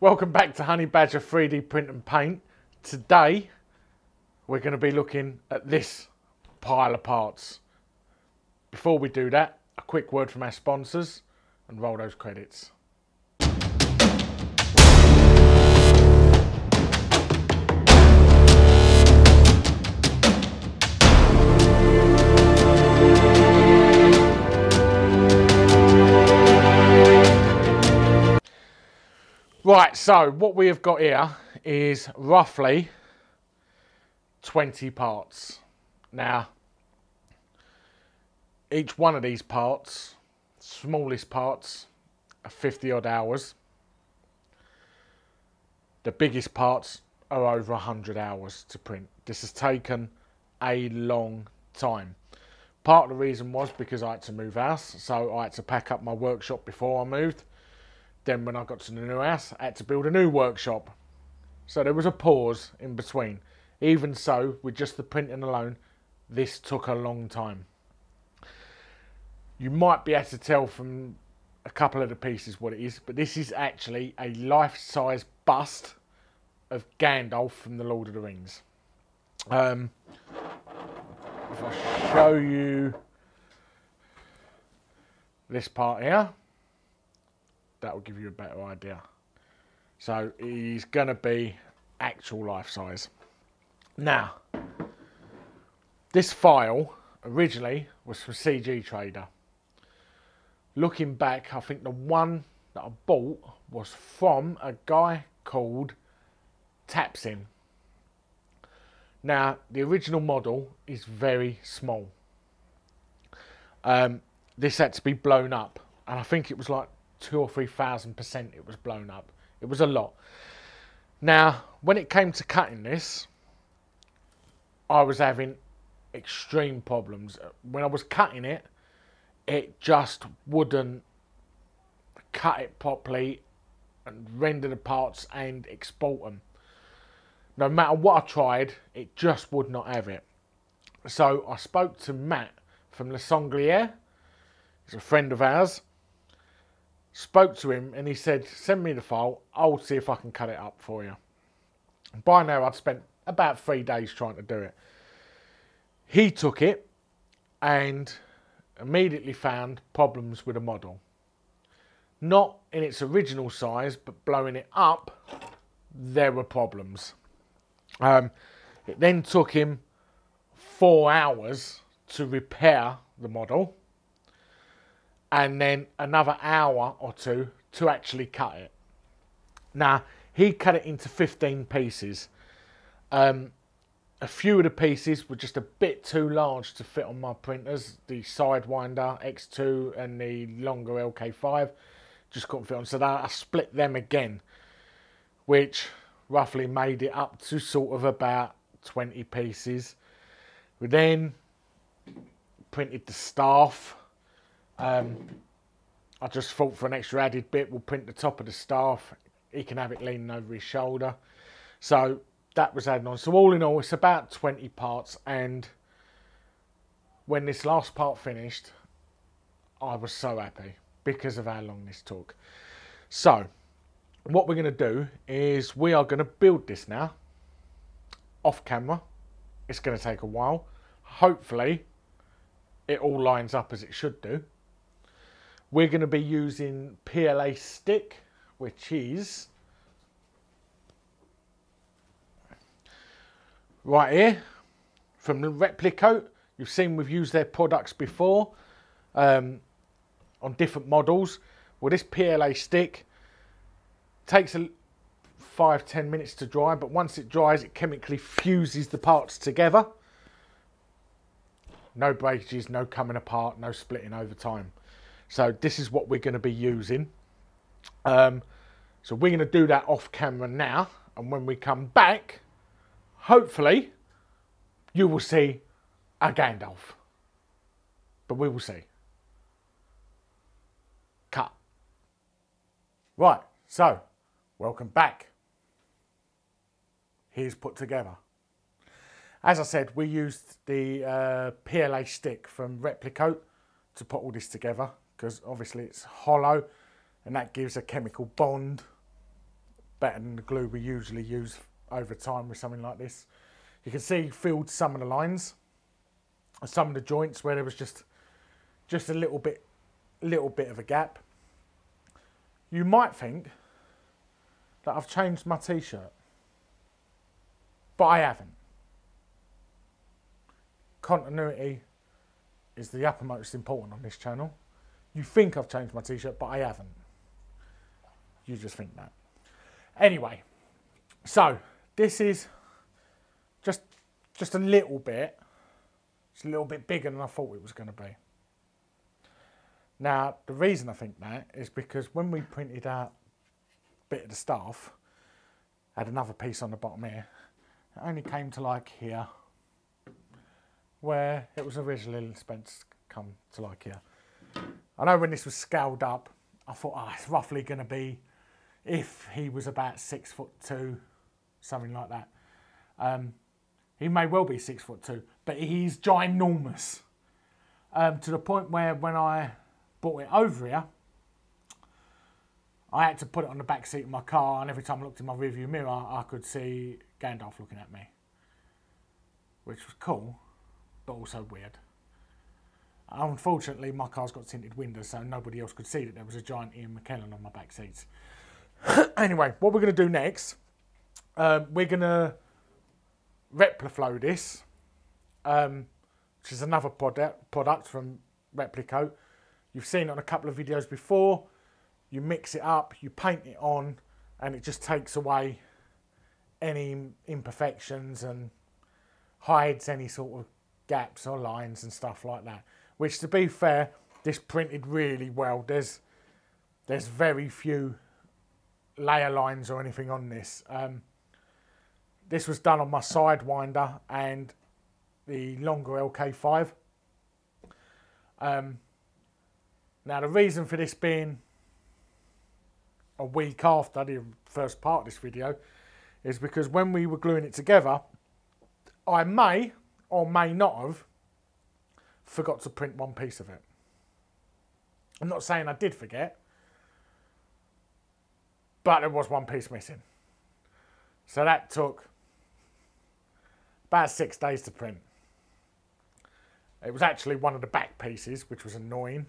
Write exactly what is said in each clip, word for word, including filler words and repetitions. Welcome back to Honey Badger three D Print and Paint. Today we're going to be looking at this pile of parts. Before we do that, a quick word from our sponsors and roll those credits. Right, so what we have got here is roughly twenty parts. Now, each one of these parts, smallest parts, are fifty odd hours. The biggest parts are over one hundred hours to print. This has taken a long time. Part of the reason was because I had to move house, so I had to pack up my workshop before I moved. Then when I got to the new house, I had to build a new workshop. So there was a pause in between. Even so, with just the printing alone, this took a long time. You might be able to tell from a couple of the pieces what it is, but this is actually a life-size bust of Gandalf from the Lord of the Rings. Um, if I show you this part here, that will give you a better idea. So he's going to be actual life size. Now, this file originally was from C G Trader. Looking back, I think the one that I bought was from a guy called Tapsin. Now, the original model is very small. Um, this had to be blown up, and I think it was like two or three thousand percent it was blown up. It was a lot. Now, when it came to cutting this, I was having extreme problems. When I was cutting it, it just wouldn't cut it properly and render the parts and export them. No matter what I tried, it just would not have it. So I spoke to Matt from Le Sanglier. He's a friend of ours. Spoke to him and he said, send me the file, I'll see if I can cut it up for you. And by now I'd spent about three days trying to do it. He took it and immediately found problems with the model. Not in its original size, but blowing it up, there were problems. Um, it then took him four hours to repair the model, and then another hour or two to actually cut it. Now, he cut it into fifteen pieces. Um, a few of the pieces were just a bit too large to fit on my printers. The Sidewinder X two and the longer L K five just couldn't fit on. So I split them again, which roughly made it up to sort of about twenty pieces. We then printed the staff. Um, I just thought for an extra added bit, we'll print the top of the staff. He can have it leaning over his shoulder. So that was added on. So all in all, it's about twenty parts. And when this last part finished, I was so happy because of how long this took. So what we're going to do is we are going to build this now off camera. It's going to take a while. Hopefully it all lines up as it should do. We're going to be using P L A stick, which is right here from Replicoat. You've seen we've used their products before um, on different models. Well, this P L A stick takes a five, ten minutes to dry, but once it dries, it chemically fuses the parts together. No breakages, no coming apart, no splitting over time. So this is what we're going to be using. Um, so we're going to do that off camera now. And when we come back, hopefully you will see a Gandalf. But we will see. Cut. Right, so welcome back. Here's put together. As I said, we used the uh, P L A stick from Replicoat to put all this together because obviously it's hollow and that gives a chemical bond better than the glue we usually use over time with something like this. You can see filled some of the lines, some of the joints where there was just just a little bit little bit of a gap. You might think that I've changed my t-shirt, but I haven't. Continuity is the uppermost important on this channel. You think I've changed my t-shirt, but I haven't. You just think that. Anyway, so this is just just a little bit, it's a little bit bigger than I thought it was going to be. Now, the reason I think that is because when we printed out a bit of the staff, I had another piece on the bottom here. It only came to like here, where it was originally supposed to come to like here. I know when this was scaled up, I thought, ah, oh, it's roughly going to be, if he was about six foot two, something like that. Um, he may well be six foot two, but he's ginormous. Um, to the point where when I brought it over here, I had to put it on the back seat of my car, and every time I looked in my rearview mirror, I could see Gandalf looking at me, which was cool, but also weird. Unfortunately, my car's got tinted windows, so nobody else could see that there was a giant Ian McKellen on my back seats. Anyway, what we're going to do next, um, we're going to Repliflow this, um, which is another product, product from Replicoat. You've seen it on a couple of videos before. You mix it up, you paint it on, and it just takes away any imperfections and hides any sort of gaps or lines and stuff like that, which, to be fair, this printed really well. There's there's very few layer lines or anything on this. Um, this was done on my Sidewinder and the longer L K five. Um, now, the reason for this being a week after the first part of this video is because when we were gluing it together, I may or may not have forgot to print one piece of it. I'm not saying I did forget, but there was one piece missing. So that took about six days to print. It was actually one of the back pieces, which was annoying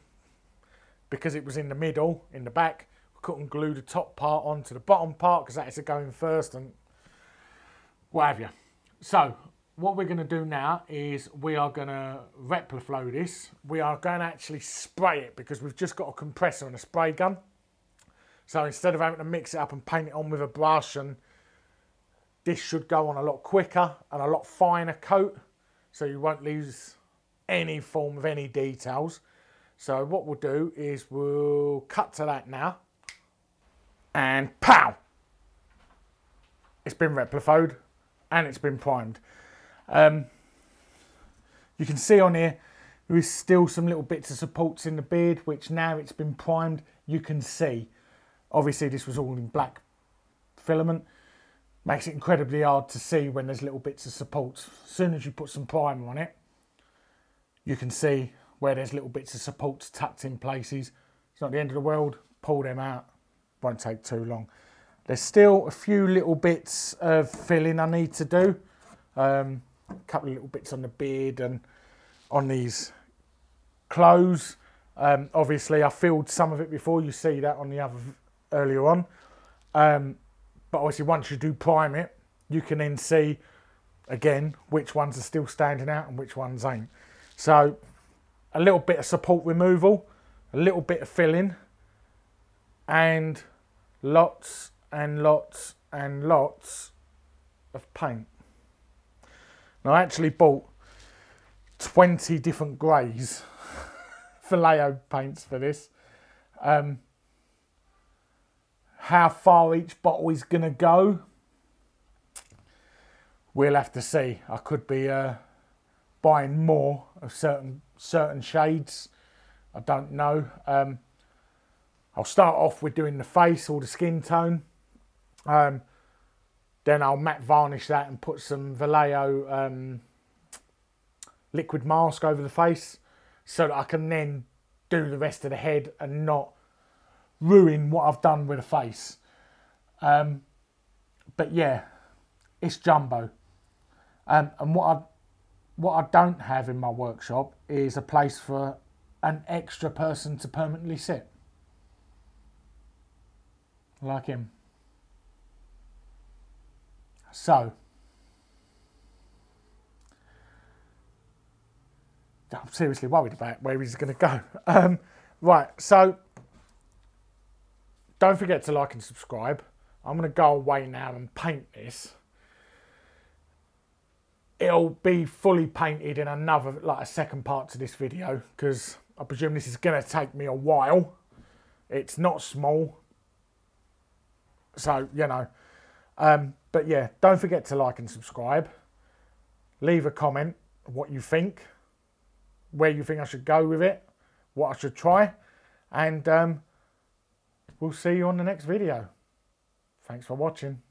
because it was in the middle, in the back. We couldn't glue the top part onto the bottom part because that is going first and what have you. So what we're going to do now is we are going to Repliflow this. We are going to actually spray it because we've just got a compressor and a spray gun. So instead of having to mix it up and paint it on with a brush, and this should go on a lot quicker and a lot finer coat, so you won't lose any form of any details. So what we'll do is we'll cut to that now. And pow! It's been Repliflowed and it's been primed. Um, you can see on here there is still some little bits of supports in the beard, which now it's been primed you can see. Obviously this was all in black filament, makes it incredibly hard to see when there's little bits of supports. As soon as you put some primer on it, you can see where there's little bits of supports tucked in places. It's not the end of the world, pull them out, won't take too long. There's still a few little bits of filling I need to do, um, a couple of little bits on the beard and on these clothes. Um, obviously I filled some of it before, you see that on the other earlier on, um, but obviously once you do prime it, you can then see again which ones are still standing out and which ones ain't. So a little bit of support removal, a little bit of filling, and lots and lots and lots of paint. Now, I actually bought twenty different greys Vallejo paints for this. Um, how far each bottle is going to go, we'll have to see. I could be uh, buying more of certain, certain shades. I don't know. Um, I'll start off with doing the face or the skin tone. Um, Then I'll matte varnish that and put some Vallejo um, liquid mask over the face so that I can then do the rest of the head and not ruin what I've done with the face. Um, but yeah, it's jumbo. Um, and what I what I don't have in my workshop is a place for an extra person to permanently sit. Like him. So, I'm seriously worried about where he's going to go. Um, right, so don't forget to like and subscribe. I'm going to go away now and paint this. It'll be fully painted in another, like a second part to this video, because I presume this is going to take me a while. It's not small. So, you know, um, but yeah, don't forget to like and subscribe. Leave a comment what you think, where you think I should go with it, what I should try, and um, we'll see you on the next video. Thanks for watching.